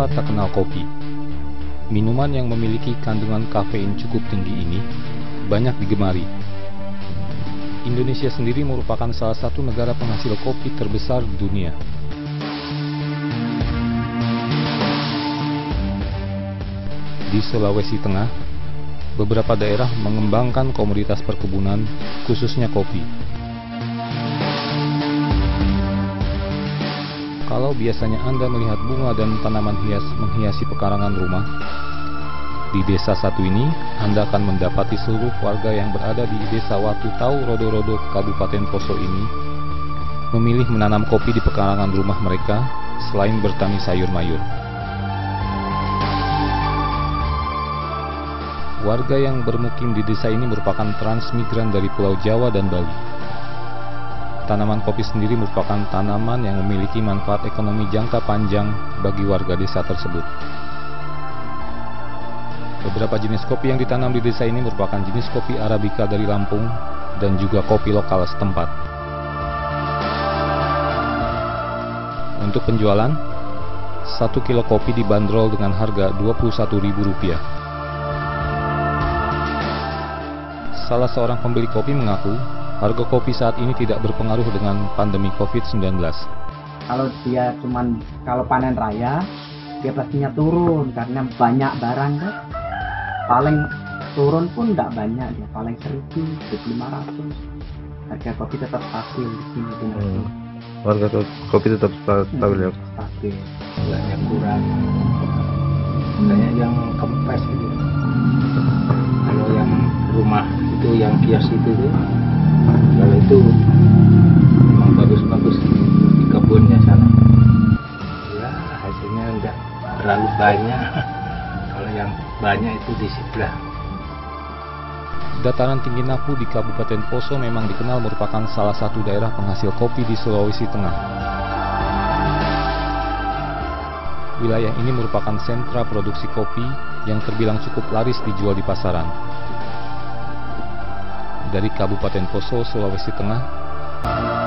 Siapa tak kenal kopi? Minuman yang memiliki kandungan kafein cukup tinggi ini banyak digemari. Indonesia sendiri merupakan salah satu negara penghasil kopi terbesar di dunia. Di Sulawesi Tengah, beberapa daerah mengembangkan komoditas perkebunan, khususnya kopi. Kalau biasanya Anda melihat bunga dan tanaman hias menghiasi pekarangan rumah, di desa satu ini Anda akan mendapati seluruh warga yang berada di desa Watu Tau Rodo-Rodo, Kabupaten Poso ini memilih menanam kopi di pekarangan rumah mereka selain bertani sayur mayur. Warga yang bermukim di desa ini merupakan transmigran dari Pulau Jawa dan Bali. Tanaman kopi sendiri merupakan tanaman yang memiliki manfaat ekonomi jangka panjang bagi warga desa tersebut. Beberapa jenis kopi yang ditanam di desa ini merupakan jenis kopi Arabica dari Lampung dan juga kopi lokal setempat. Untuk penjualan, 1 kilo kopi dibanderol dengan harga Rp21.000. Salah seorang pembeli kopi mengaku, harga kopi saat ini tidak berpengaruh dengan pandemi COVID-19. Kalau panen raya, dia pastinya turun karena banyak barang. Paling turun pun tidak banyak, ya paling 1.000, 1.500. Harga kopi tetap stabil di sini. Harga kopi tetap stabil. Stabil, banyak kurang. Banyak yang kempes gitu. Kalau yang rumah itu, yang kios itu tuh. Kalau itu memang bagus-bagus di kebunnya sana, ya hasilnya enggak terlalu banyak. Kalau yang banyak itu di sebelah. Dataran tinggi Napu di Kabupaten Poso memang dikenal merupakan salah satu daerah penghasil kopi di Sulawesi Tengah. Wilayah ini merupakan sentra produksi kopi yang terbilang cukup laris dijual di pasaran. Dari Kabupaten Poso, Sulawesi Tengah.